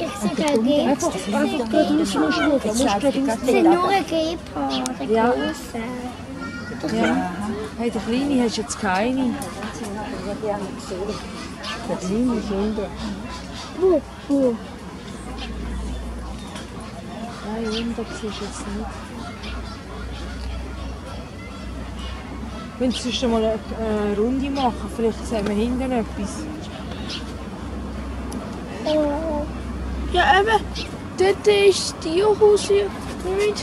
איך זה גגל? איפה קטעים משמושות? זה נורא גאיפ, זה גאוס. Hij heeft klein, hij heeft klein. Klein zonder. Boe, boe. Ja, je moet dat zeker zien. Wenn sie schon mal eine Runde machen, vielleicht sehen wir hinten etwas. Oh. Ja, eben. Dort ist die Tierhaus hier. Moment.